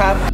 ครับ